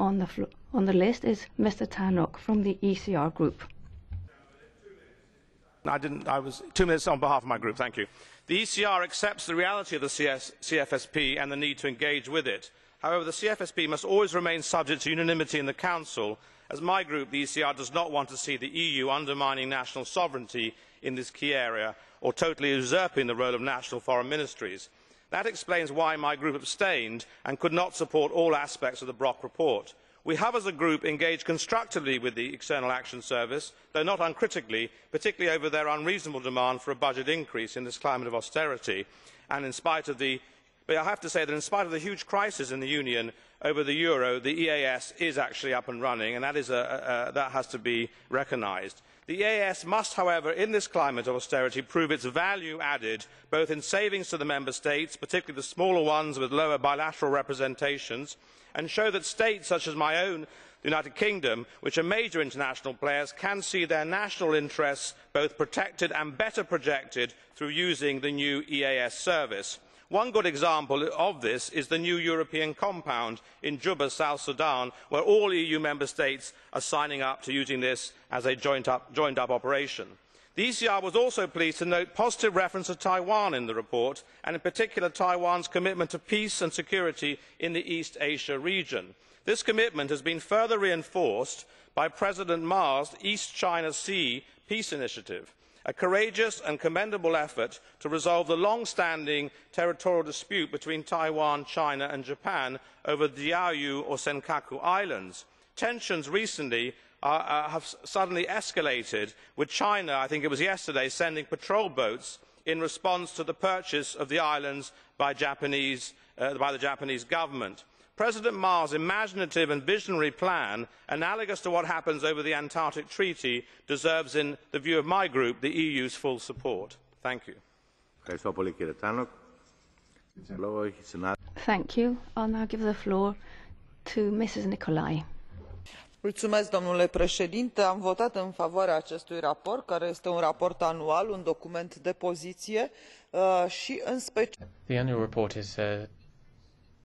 On the list is Mr. Tannock from the ECR Group. I was 2 minutes on behalf of my group. Thank you. The ECR accepts the reality of the CFSP and the need to engage with it. However, the CFSP must always remain subject to unanimity in the Council. As my group, the ECR does not want to see the EU undermining national sovereignty in this key area or totally usurping the role of national foreign ministries. That explains why my group abstained and could not support all aspects of the Brok report. We have, as a group, engaged constructively with the External Action Service, though not uncritically, particularly over their unreasonable demand for a budget increase in this climate of austerity. But I have to say that in spite of the huge crisis in the Union over the euro, the EAS is actually up and running, and that has to be recognised. The EAS must, however, in this climate of austerity, prove its value added, both in savings to the member states, particularly the smaller ones with lower bilateral representations, and show that states such as my own, the United Kingdom, which are major international players, can see their national interests both protected and better projected through using the new EAS service. One good example of this is the new European compound in Juba, South Sudan, where all EU member states are signing up to using this as a joined up operation. The ECR was also pleased to note positive reference to Taiwan in the report, and in particular Taiwan's commitment to peace and security in the East Asia region. This commitment has been further reinforced by President Ma's East China Sea Peace Initiative, a courageous and commendable effort to resolve the long-standing territorial dispute between Taiwan, China and Japan over the Diaoyu or Senkaku Islands. Tensions recently have suddenly escalated, with China, I think it was yesterday, sending patrol boats in response to the purchase of the islands by the Japanese government. President Ma's imaginative and visionary plan, analogous to what happens over the Antarctic Treaty, deserves, in the view of my group, the EU's full support. Thank you. Thank you. I'll now give the floor to Mrs. Nicolai. Am votat în favoarea acestui raport, care este un raport anual, un document de poziție și în special. The annual report is